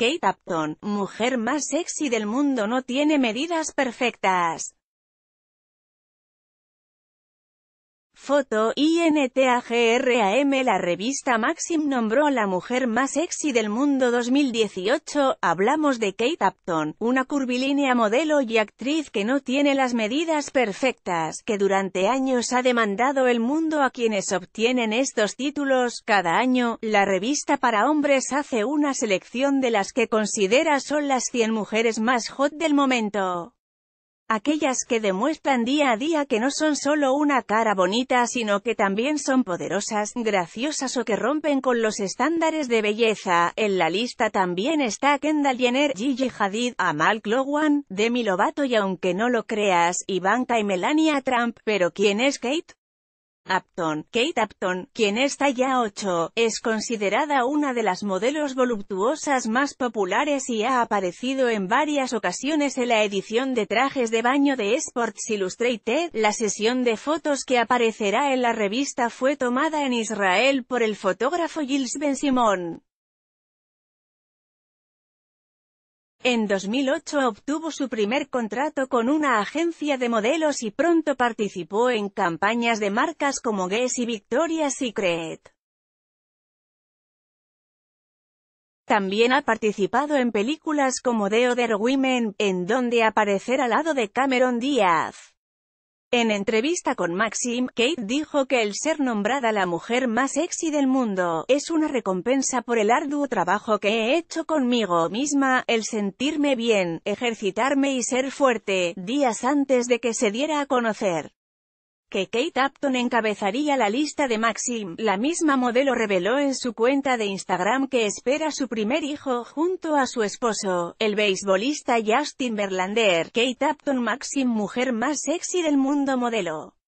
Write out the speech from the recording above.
Kate Upton, mujer más sexy del mundo, no tiene medidas perfectas. Foto, INTAGRAM. La revista Maxim nombró a la mujer más sexy del mundo 2018. Hablamos de Kate Upton, una curvilínea modelo y actriz que no tiene las medidas perfectas, que durante años ha demandado el mundo a quienes obtienen estos títulos. Cada año, la revista para hombres hace una selección de las que considera son las 100 mujeres más hot del momento. Aquellas que demuestran día a día que no son solo una cara bonita, sino que también son poderosas, graciosas o que rompen con los estándares de belleza. En la lista también está Kendall Jenner, Gigi Hadid, Amal Clooney, Demi Lovato y, aunque no lo creas, Ivanka y Melania Trump. Pero ¿quién es Kate Upton? Kate Upton, quien es talla 8, es considerada una de las modelos voluptuosas más populares y ha aparecido en varias ocasiones en la edición de trajes de baño de Sports Illustrated. La sesión de fotos que aparecerá en la revista fue tomada en Israel por el fotógrafo Gilles Ben-Simon. En 2008 obtuvo su primer contrato con una agencia de modelos y pronto participó en campañas de marcas como Guess y Victoria's Secret. También ha participado en películas como The Other Women, en donde aparecerá al lado de Cameron Díaz. En entrevista con Maxim, Kate dijo que el ser nombrada la mujer más sexy del mundo es una recompensa por el arduo trabajo que he hecho conmigo misma, el sentirme bien, ejercitarme y ser fuerte. Días antes de que se diera a conocer que Kate Upton encabezaría la lista de Maxim, la misma modelo reveló en su cuenta de Instagram que espera su primer hijo junto a su esposo, el beisbolista Justin Verlander. Kate Upton, Maxim, mujer más sexy del mundo modelo.